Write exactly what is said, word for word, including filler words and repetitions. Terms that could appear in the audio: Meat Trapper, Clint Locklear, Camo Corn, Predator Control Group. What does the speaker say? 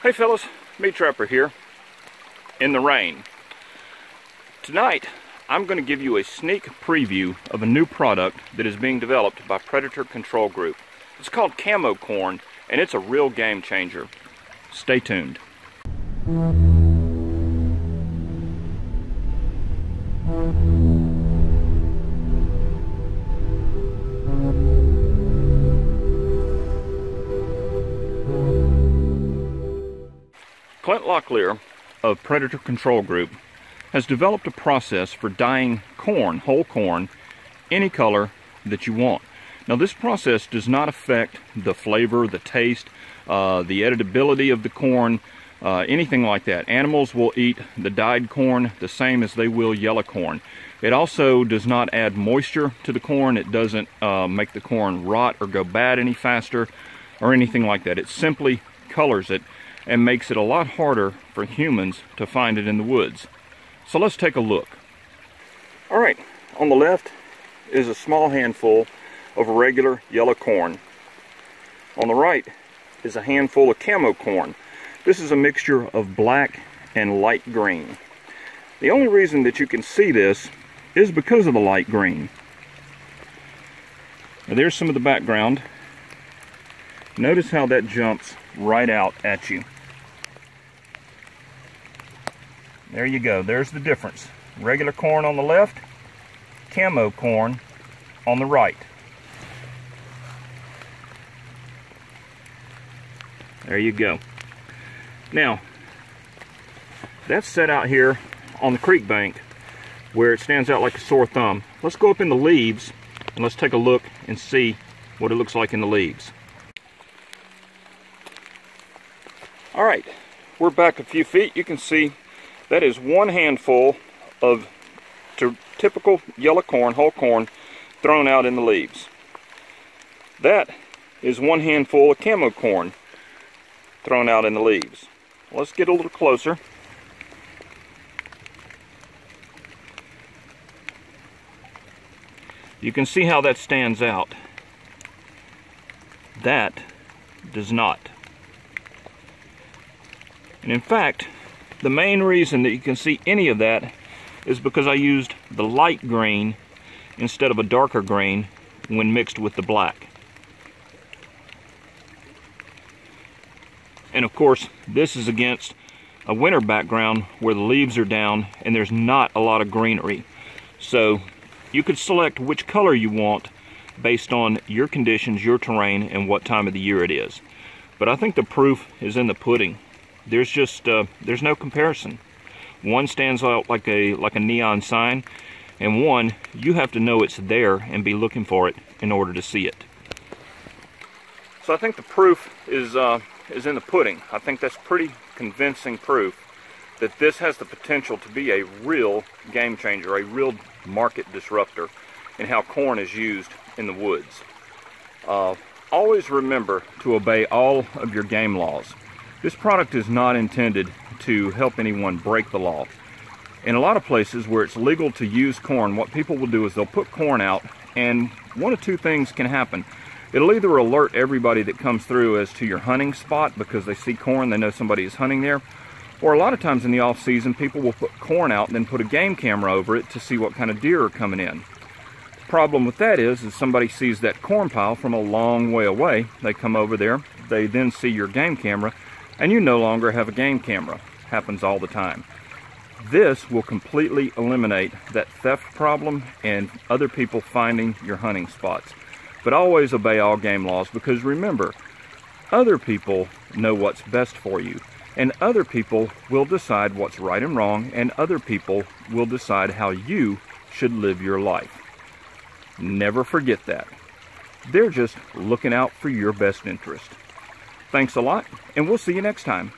Hey fellas, Meat Trapper here, in the rain. Tonight, I'm going to give you a sneak preview of a new product that is being developed by Predator Control Group. It's called Camo Corn, and it's a real game changer. Stay tuned. Clint Locklear of Predator Control Group has developed a process for dyeing corn, whole corn, any color that you want. Now this process does not affect the flavor, the taste, uh, the editability of the corn, uh, anything like that. Animals will eat the dyed corn the same as they will yellow corn. It also does not add moisture to the corn. It doesn't uh, make the corn rot or go bad any faster or anything like that. It simply colors it and makes it a lot harder for humans to find it in the woods. So let's take a look. All right, on the left is a small handful of regular yellow corn. On the right is a handful of camo corn. This is a mixture of black and light green. The only reason that you can see this is because of the light green. Now, there's some of the background. Notice how that jumps right out at you. There you go, there's the difference. Regular corn on the left, camo corn on the right. There you go. Now, that's set out here on the creek bank where it stands out like a sore thumb. Let's go up in the leaves and let's take a look and see what it looks like in the leaves. All right, we're back a few feet. You can see that is one handful of typical yellow corn, whole corn, thrown out in the leaves. That is one handful of camo corn thrown out in the leaves. Let's get a little closer. You can see how that stands out. That does not. And in fact, the main reason that you can see any of that is because I used the light green instead of a darker green when mixed with the black. And of course, this is against a winter background where the leaves are down and there's not a lot of greenery. So you could select which color you want based on your conditions, your terrain, and what time of the year it is. But I think the proof is in the pudding. There's just uh, there's no comparison. One stands out like a like a neon sign, and one you have to know it's there and be looking for it in order to see it. So I think the proof is uh, is in the pudding. I think that's pretty convincing proof that this has the potential to be a real game changer, a real market disruptor in how corn is used in the woods. Uh, always remember to obey all of your game laws. This product is not intended to help anyone break the law. In a lot of places where it's legal to use corn, what people will do is they'll put corn out, and one of two things can happen. It'll either alert everybody that comes through as to your hunting spot because they see corn, they know somebody is hunting there, or a lot of times in the off season, people will put corn out and then put a game camera over it to see what kind of deer are coming in. The problem with that is, is somebody sees that corn pile from a long way away, they come over there, they then see your game camera, and you no longer have a game camera. Happens all the time. This will completely eliminate that theft problem and other people finding your hunting spots. But always obey all game laws, because remember, other people know what's best for you, and other people will decide what's right and wrong, and other people will decide how you should live your life. Never forget that. They're just looking out for your best interest. Thanks a lot, and we'll see you next time.